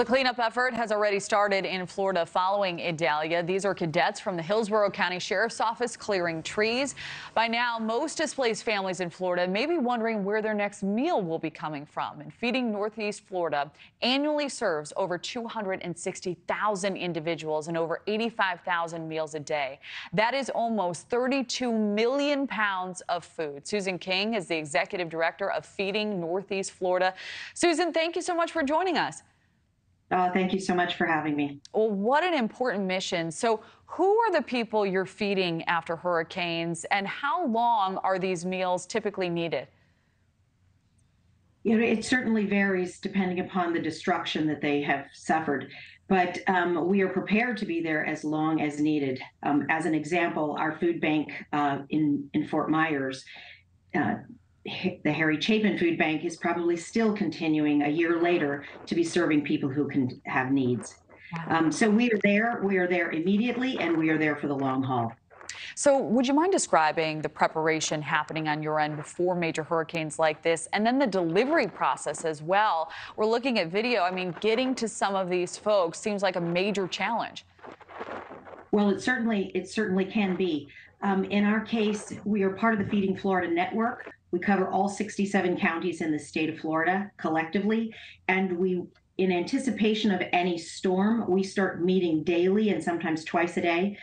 The cleanup effort has already started in Florida following Idalia. These are cadets from the Hillsborough County Sheriff's Office clearing trees. By now, most displaced families in Florida may be wondering where their next meal will be coming from. And Feeding Northeast Florida annually serves over 260,000 individuals and over 85,000 meals a day. That is almost 32 million pounds of food. Susan King is the executive director of Feeding Northeast Florida. Susan, thank you so much for joining us. Oh, thank you so much for having me. Well, what an important mission. So who are the people you're feeding after hurricanes, and how long are these meals typically needed? You know, it certainly varies depending upon the destruction that they have suffered, but we are prepared to be there as long as needed. As an example, our food bank in Fort Myers, the Harry Chapman Food Bank, is probably still continuing a year later to be serving people who can have needs. So we are there immediately, and we are there for the long haul. So would you mind describing the preparation happening on your end before major hurricanes like this, and then the delivery process as well? We're looking at video. I mean, getting to some of these folks seems like a major challenge. Well, it certainly can be. In our case, we are part of the Feeding Florida Network. We cover all 67 counties in the state of Florida collectively, and we, in anticipation of any storm, we start meeting daily and sometimes twice a day.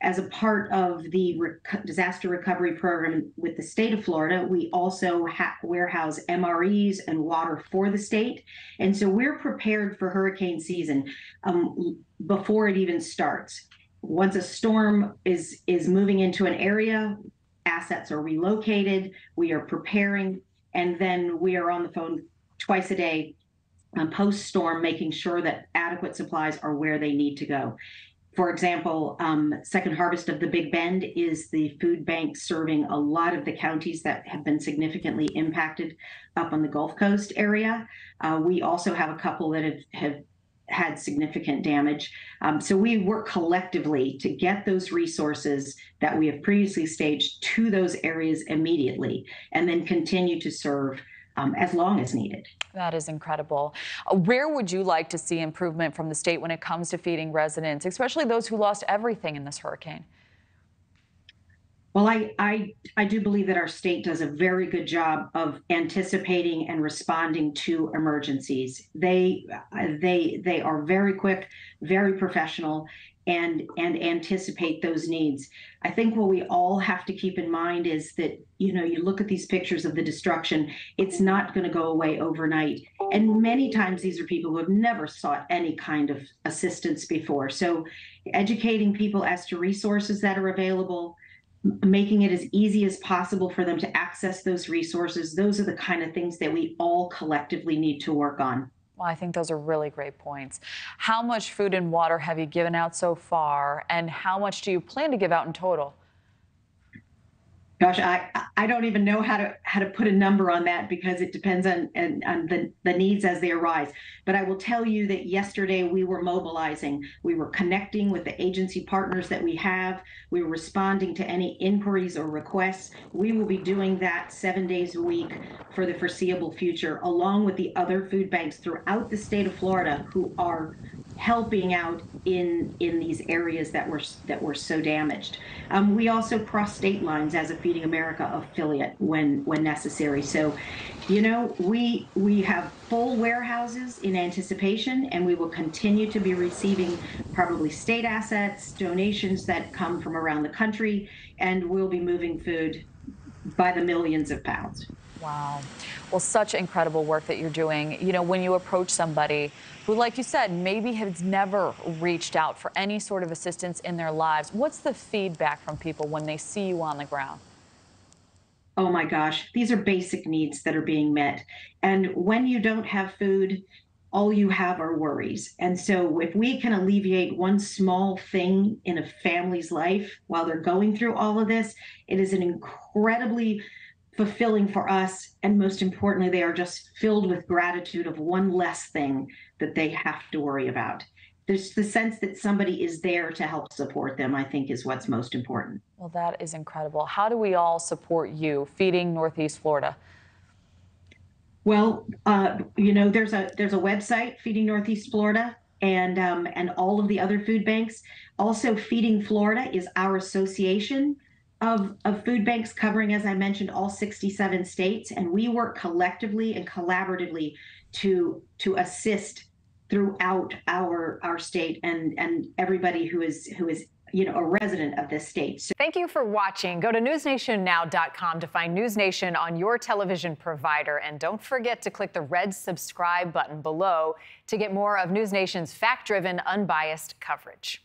As a part of the disaster recovery program with the state of Florida, we also warehouse MREs and water for the state. And so we're prepared for hurricane season before it even starts. Once a storm is moving into an area, assets are relocated, we are preparing, and then we are on the phone twice a day post-storm, making sure that adequate supplies are where they need to go. For example, Second Harvest of the Big Bend is the food bank serving a lot of the counties that have been significantly impacted up on the Gulf Coast area. We also have a couple that have had significant damage. So we work collectively to get those resources that we have previously staged to those areas immediately, and then continue to serve as long as needed. That is incredible. Where would you like to see improvement from the state when it comes to feeding residents, especially those who lost everything in this hurricane? Well, I do believe that our state does a very good job of anticipating and responding to emergencies. They are very quick, very professional, and anticipate those needs. I think what we all have to keep in mind is that, you know, you look at these pictures of the destruction, it's not going to go away overnight. And many times these are people who have never sought any kind of assistance before. So educating people as to resources that are available, making it as easy as possible for them to access those resources. Those are the kind of things that we all collectively need to work on. Well, I think those are really great points. How much food and water have you given out so far, and how much do you plan to give out in total? Gosh, I don't even know how to put a number on that, because it depends on the needs as they arise. But I will tell you that yesterday we were mobilizing. We were connecting with the agency partners that we have. We were responding to any inquiries or requests. We will be doing that 7 days a week for the foreseeable future, along with the other food banks throughout the state of Florida who are helping out in these areas that were so damaged. We also cross state lines as a Feeding America affiliate when necessary. So, you know, we have full warehouses in anticipation, and we will continue to be receiving probably state assets, donations that come from around the country, and we'll be moving food by the millions of pounds. Wow. Well, such incredible work that you're doing. You know, when you approach somebody who, like you said, maybe has never reached out for any sort of assistance in their lives, what's the feedback from people when they see you on the ground? Oh my gosh, these are basic needs that are being met. And when you don't have food, all you have are worries. And so if we can alleviate one small thing in a family's life while they're going through all of this, it is an incredibly fulfilling for us, and most importantly, they are just filled with gratitude of one less thing that they have to worry about. There's the sense that somebody is there to help support them, I think, is what's most important. Well, that is incredible. How do we all support you, Feeding Northeast Florida? Well, there's a website, Feeding Northeast Florida, and all of the other food banks. Also, Feeding Florida is our association of food banks covering, as I mentioned, all 67 states, and we work collectively and collaboratively to assist throughout our state and everybody who is a resident of this state. So thank you for watching. Go to newsnationnow.com to find News Nation on your television provider, and don't forget to click the red subscribe button below to get more of News Nation's fact-driven, unbiased coverage.